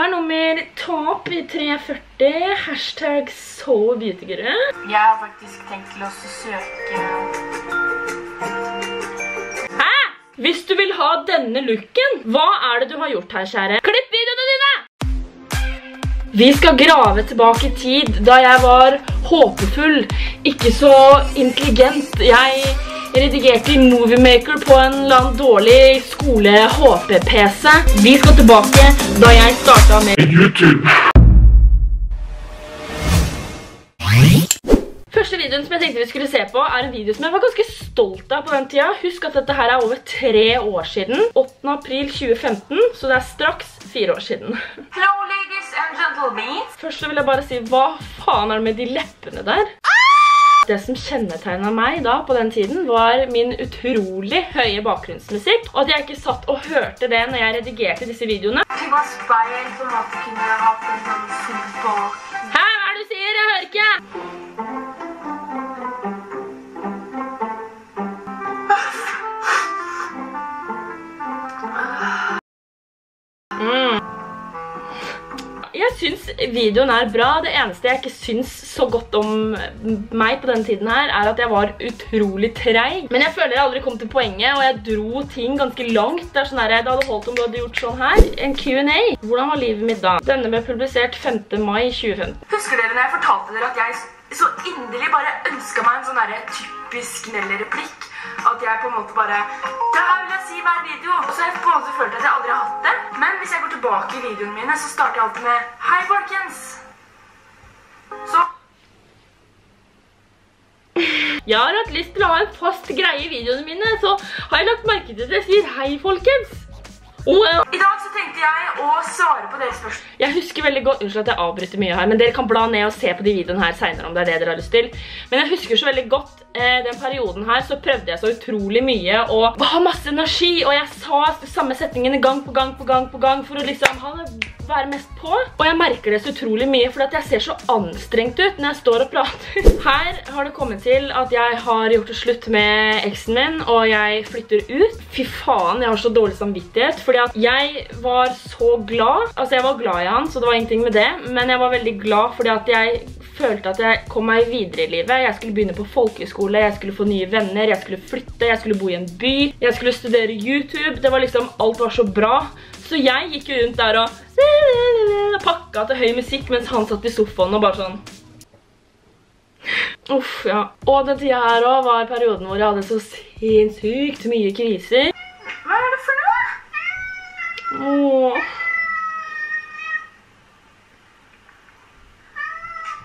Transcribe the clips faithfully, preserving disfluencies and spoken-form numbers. har nummer top i tre førti, hashtag så beautyguru. Jeg har faktisk tenkt til å søke. Hæ? Hvis du vil ha denne looken, hva er det du har gjort her, kjære? Klipp videoene dine! Vi skal grave tilbake i tid, da jeg var håpefull, ikke så intelligent. Jeg redigerte i Moviemaker på en eller annen dårlig skole-H P P C. Vi skal tilbake da jeg startet med YouTube. Første videoen som jeg tenkte vi skulle se på er en video som jeg var ganske stolt av på den tida. Husk at dette her er over tre år siden. åttende april to tusen og femten, så det er straks fire år siden. Hello ladies and gentlemen. Først vil jeg bare si, hva faen er det med de leppene der? Det som kjennetegnet meg da på den tiden var min utrolig høye bakgrunnsmusikk, og at jeg ikke satt og hørte det når jeg redigerte disse videoene. Det var speil som at du kunne hatt en sånn symbol. Hæ, hva er det du sier? Jeg hører ikke! Jeg synes videoen er bra. Det eneste jeg ikke synes så godt om meg på denne tiden her, er at jeg var utrolig treig. Men jeg føler jeg aldri kom til poenget, og jeg dro ting ganske langt. Det er sånn her, det hadde holdt om du hadde gjort sånn her. En Q and A. Hvordan var livet mitt da? Denne ble publisert femte mai to tusen og femten. Husker dere når jeg fortalte dere at jeg så inderlig bare ønsket meg en sånn her typisk Nelly-replikk? At jeg på en måte bare, det her vil jeg si hver video. Og så har jeg på en måte følt at jeg aldri har hatt det. Men hvis jeg går tilbake i videoene mine, så starter jeg alltid med hei, folkens! Så. Jeg har hatt lyst til å ha en fast greie i videoene mine, så har jeg lagt merke til at jeg sier hei, folkens! Og i dag så tenkte jeg å svare på deres spørsmål. Jeg husker veldig godt, unnskyld at jeg avbryter mye her, men dere kan bla ned og se på de videoene her senere om det er det dere har lyst til. Men jeg husker så veldig godt eh, den perioden her, så prøvde jeg så utrolig mye og ha masse energi, og jeg sa samme setningene gang på gang på gang på gang for å liksom ha det, være mest på. Og jeg merker det så utrolig mye, for at jeg ser så anstrengt ut når jeg står og prater. Her har det kommet til at jeg har gjort det slutt med eksen min, og jeg flytter ut. Fy faen, jeg har så dårlig samvittighet, fordi at jeg var så glad. Altså, jeg var glad i han, så det var ingenting med det, men jeg var veldig glad fordi at jeg følte at jeg kom meg videre i livet. Jeg skulle begynne på folkeskole, jeg skulle få nye venner, jeg skulle flytte, jeg skulle bo i en by, jeg skulle studere YouTube. Det var liksom, alt var så bra. Så jeg gikk jo rundt der og pakka til høy musikk, mens han satt i sofaen og bare sånn. Uff, ja. Og den tiden her også var perioden hvor jeg hadde så sinnssykt mye kriser. Hva er det for noe? Åh.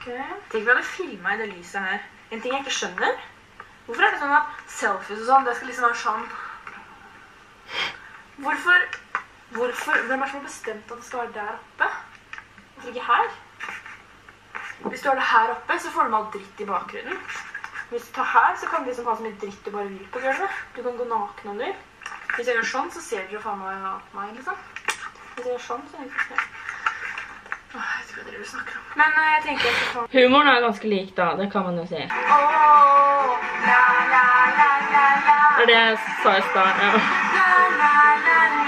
Okay. Tenk hva du filmet i det lyset her. En ting jeg ikke skjønner. Hvorfor er det sånn at selfies og sånn, det skal liksom være sånn? Hvorfor... Hvorfor? Hvem er som har bestemt at det skal være der oppe? Hvorfor ikke her? Hvis du har det her oppe, så får du all dritt i bakgrunnen. Hvis du tar her, så kan du liksom ha så mye dritt du bare vil på gulvet. Du kan gå naken om du. Hvis jeg gjør sånn, så ser du jo faen meg meg, liksom. Hvis jeg gjør sånn, så er det ikke sånn. Åh, jeg tror dere vil snakke om. Men jeg tenker at sånn. Humoren er ganske lik da, det kan man jo si. Åh, la la la la la. Det er det jeg sa i sted, ja. La la la la la.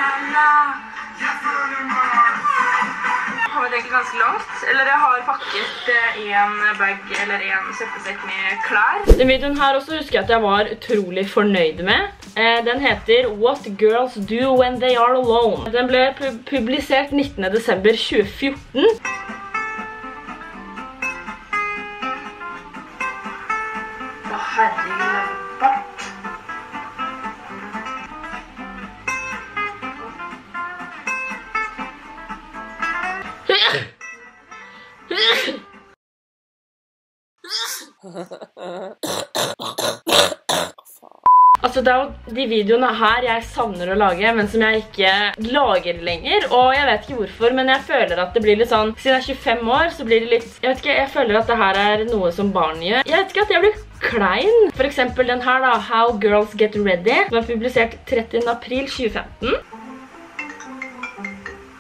Ganske langt, eller jeg har pakket en bag eller en kjøppesekk med klær. Den videoen her også husker jeg at jeg var utrolig fornøyd med. Den heter What Girls Do When They Are Alone. Den ble pu- publisert nittende desember to tusen og fjorten. Å herregud, bart. Altså det er jo de videoene her jeg savner å lage, men som jeg ikke lager lenger. Og jeg vet ikke hvorfor, men jeg føler at det blir litt sånn, siden jeg er tjuefem år, så blir det litt, jeg vet ikke, jeg føler at det her er noe som barn gjør. Jeg vet ikke at jeg blir klein. For eksempel den her da, How Girls Get Ready, som er publisert trettende april to tusen og femten.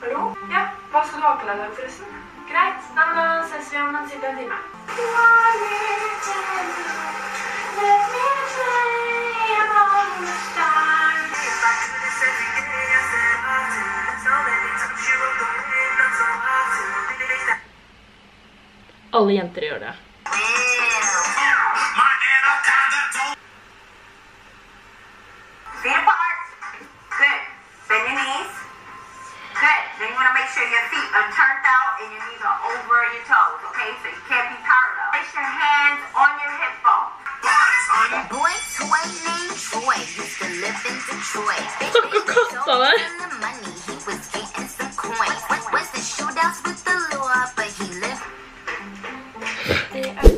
Hallo? Ja, hva skal du ha på deg da, forresten? Greit, da ses vi om en siden en time. alle jenter gjør det.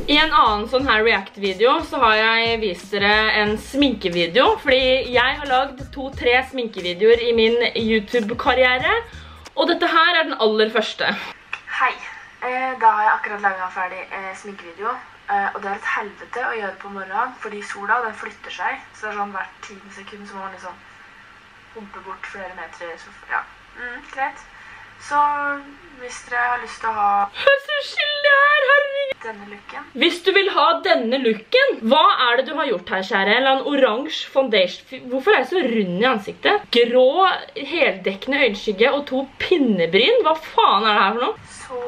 I en annen sånn her react-video så har jeg vist dere en sminkevideo, fordi jeg har lagd to-tre sminkevideoer i min YouTube-karriere, og dette her er den aller første. Hei, da har jeg akkurat laget ferdig sminkevideo, og det er et helvete å gjøre på morgenen, fordi sola den flytter seg, så det er sånn hvert tiende sekund så må man liksom humpe bort flere meter, så ja, mm, greit. Så hvis dere har lyst til å ha... Hva er så skyldig her, herregud? Denne looken. Hvis du vil ha denne looken, hva er det du har gjort her, kjære? Eller en oransje foundation. Hvorfor er jeg så rund i ansiktet? Grå, heldekkende øynskygge og to pinnebryn. Hva faen er det her for noe? Så...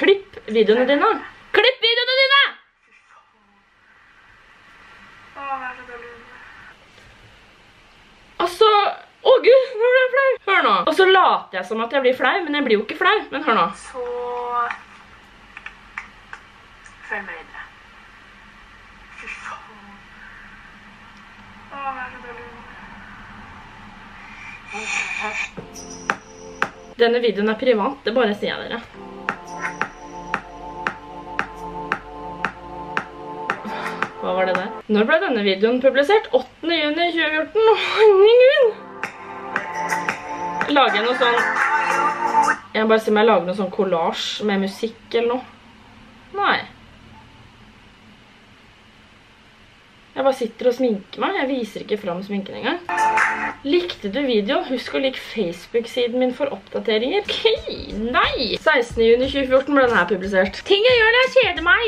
Klipp videoene dine. Klipp videoene dine! Fy faen. Åh, jeg er så dårlig. Altså... Å Gud, nå blir jeg flau. Hør nå. Og så later jeg som at jeg blir flau, men jeg blir jo ikke flau. Men hør nå. Så... Følg med videre. Fy faen. Åh, det er så dårlig. Denne videoen er privat, det bare sier jeg dere. Hva var det der? Når ble denne videoen publisert? åttende juni to tusen og fjorten. Herregud! Lager jeg noe sånn... Jeg må bare se om jeg lager noe sånn collage med musikk eller noe. Nei. Jeg bare sitter og sminker meg. Jeg viser ikke frem sminken engang. Likte du videoen? Husk å like Facebook-siden min for oppdateringer. Ok, nei! sekstende juni to tusen og fjorten ble den her publisert. Ting jeg gjør når jeg kjeder meg!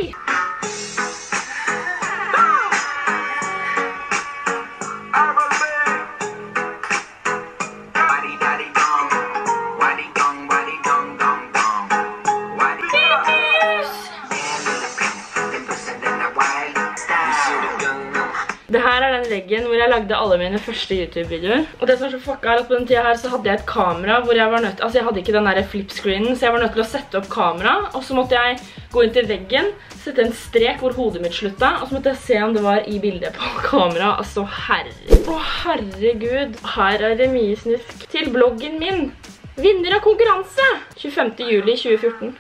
Hvor jeg lagde alle mine første YouTube-videoer. Og det som er så fucka er at på den tiden her så hadde jeg et kamera hvor jeg var nødt til... Altså jeg hadde ikke den der flip-screenen, så jeg var nødt til å sette opp kamera. Og så måtte jeg gå inn til veggen, sette en strek hvor hodet mitt slutta. Og så måtte jeg se om det var i bildet på kamera. Altså herre... Å herregud, her er det mye snusk. Til bloggen min. Vinner av konkurranse! tjuefemte juli to tusen og fjorten.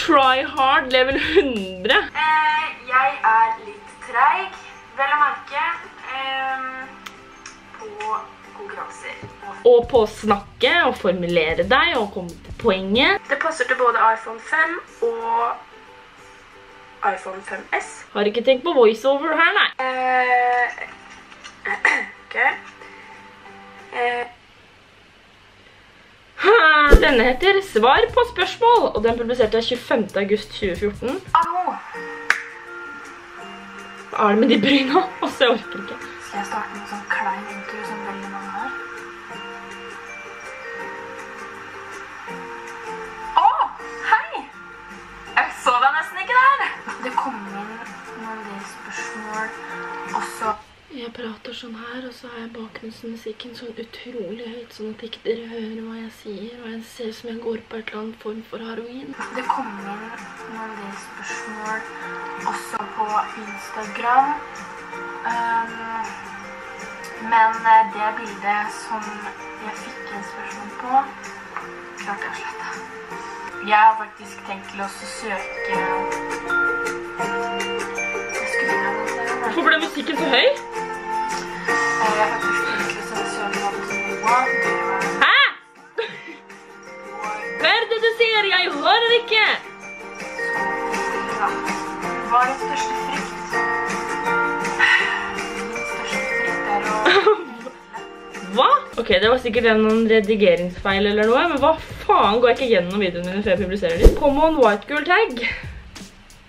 Try hard, level hundre. Eh, jeg er litt treig, vel å merke, eh, på konkurranser. Og på å snakke, og formulere deg, og komme til poenget. Det passer til både iPhone fem og iPhone fem S. Har ikke tenkt på voiceover her, nei. Eh, ok. Eh... Denne heter Svar på spørsmål, og den publiserte jeg tjuefemte august to tusen og fjorten. Hallo! Hva er det med de bryna? Altså, jeg orker ikke. Skal jeg starte med en sånn klein intro som veldig mange har? Åh, hei! Jeg så deg nesten ikke der! Det kom inn noen del spørsmål også. Jeg prater sånn her, og så har jeg bakgrunnsmusikken sånn utrolig høyt, sånn at ikke dere hører hva jeg sier, og jeg ser som jeg går på et eller annet form for heroin. Det kommer noen del spørsmål også på Instagram, um, men det bildet som jeg fikk en spørsmål på, klart jeg har slettet. Jeg har faktisk tenkt til å søke... Hvorfor ble musikken så høy? Jeg har faktisk ikke sånn sånn sånn. Hæ? Hva er det du sier? Jeg hører ikke! Hva er det største frykt? Min største frykt er å... Hva? Ok, det var sikkert en redigeringsfeil eller noe, men hva faen går jeg ikke gjennom videoene mine før jeg publiserer dem? Come on, white girl tag!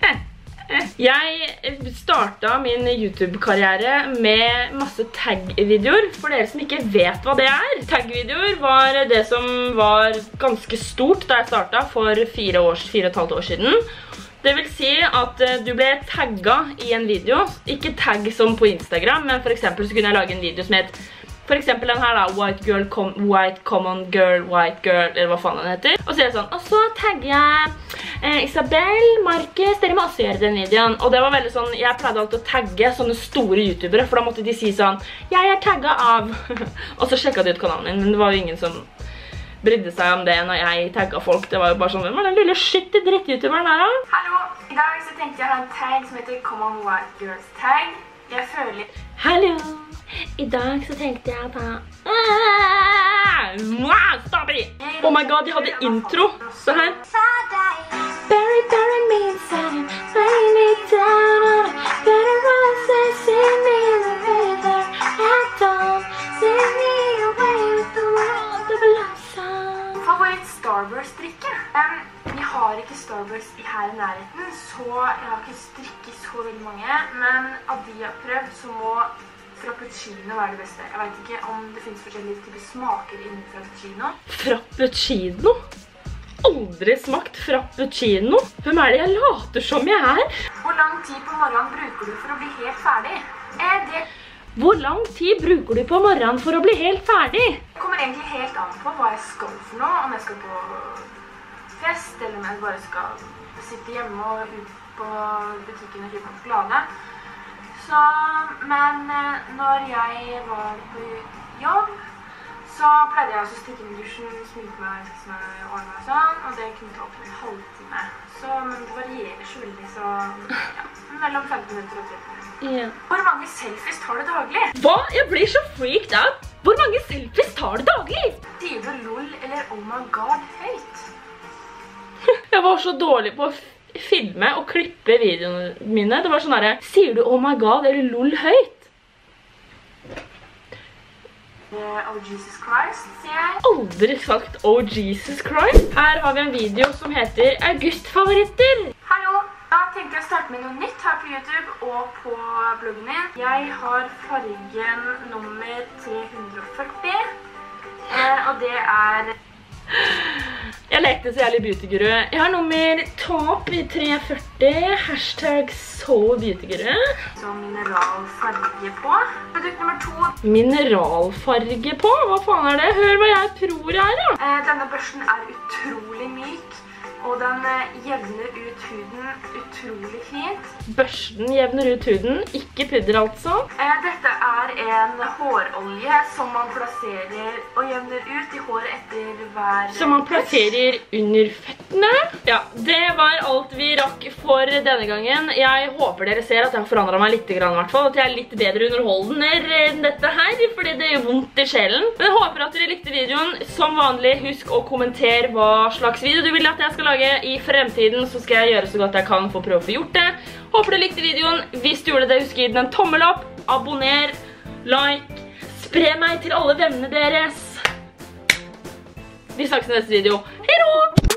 Eh, eh. Jeg startet min YouTube-karriere med masse tag-videoer, for dere som ikke vet hva det er. Tag-videoer var det som var ganske stort da jeg startet for fire år, fire og et halvt år siden. Det vil si at du ble tagget i en video, ikke tagg som på Instagram, men for eksempel så kunne jeg lage en video som het, for eksempel den her da, white girl, com, white common girl, white girl, eller hva faen den heter. Og så er det sånn, og så tagger jeg eh, Isabel, Marcus, dere må også gjøre den videoen. Og det var veldig sånn, jeg pleide alltid å tagge sånne store youtubere, for da måtte de si sånn, jeg er tagget av, og så sjekket de ut kanalen din, men det var jo ingen som brydde seg om det når jeg tagget folk. Det var jo bare sånn, hvem er den lille shit i dritt-youtuberen her da? Hallo, i dag så tenkte jeg å ha en tag som heter Common White Girls Tag. Jeg føler... Hallo, i dag så tenkte jeg å ha... Stop it! Oh my god, jeg hadde intro. Så her. Bury, bury me inside, bury me down. Better roses, see me in the river at dawn. See me away with the world of love. Favoritt Starburst-drikke. Um, jeg har ikke Starburst her i nærheten, så jeg har ikke strikket så veldig mange. Men av de jeg har prøvd, så må frappuccino være det beste. Jeg vet ikke om det finnes forskjellige typer smaker innen frappuccino. Frappuccino? Aldri smakt frappuccino? Hvem er det jeg later som jeg er? Hvor lang tid på morgenen bruker du for å bli helt ferdig? Er det... Hvor lang tid bruker du på morgenen for å bli helt ferdig? Det kommer egentlig helt an på hva jeg skal for nå. Om jeg skal på fest, eller om jeg bare skal sitte hjemme og ut på butikken og kjøpe sjokolade. Så, men når jeg var på jobb, så pleide jeg å stikke inn i dusjen, sminke meg, skisse meg i årene og sånn, og det kunne ta opp en halvtime. Så, men det varierer så veldig, så ja, mellom femten minutter og tretten. Ja. Hvor mange selfies tar du daglig? Hva? Jeg blir så freaked out! Hvor mange selfies tar du daglig? Sier du lol eller oh my god høyt? Jeg var så dårlig på å filme og klippe videoene mine. Det var sånn her, sier du oh my god eller lol høyt? Oh Jesus Christ, sier jeg. Aldri sagt oh Jesus Christ. Her har vi en video som heter Augustfavoritter. Hallo! Da tenkte jeg å starte med noe nytt her på YouTube og på bloggen min. Jeg har fargen nummer tre hundre og førti, og det er... Jeg lekte så jævlig beautyguru. Jeg har nummer top i tre hundre og førti, hashtag så beautyguru. Så mineralfarge på. Produkt nummer to. Mineralfarge på? Hva faen er det? Hør hva jeg tror her, da. Denne børsten er utrolig myk. Og den jevner ut huden utrolig fint. Børsten jevner ut huden, ikke pudder altså. Dette er en hårolje som man plasserer og jevner ut i håret etter hver... Som man plasserer under føttene. Ja, det var alt vi rakk for denne gangen. Jeg håper dere ser at jeg har forandret meg litt, i hvert fall. At jeg er litt bedre underholdende enn dette her, fordi det gjør vondt i sjelen. Men jeg håper at dere likte videoen. Som vanlig, husk å kommentere hva slags video du vil at jeg skal lage. I fremtiden så skal jeg gjøre så godt jeg kan for å prøve å få gjort det. Håper du likte videoen. Hvis du gjorde det, husk å gi den en tommel opp. Abonner, like, spre meg til alle vennene deres. Vi snakkes i neste video. Hei då!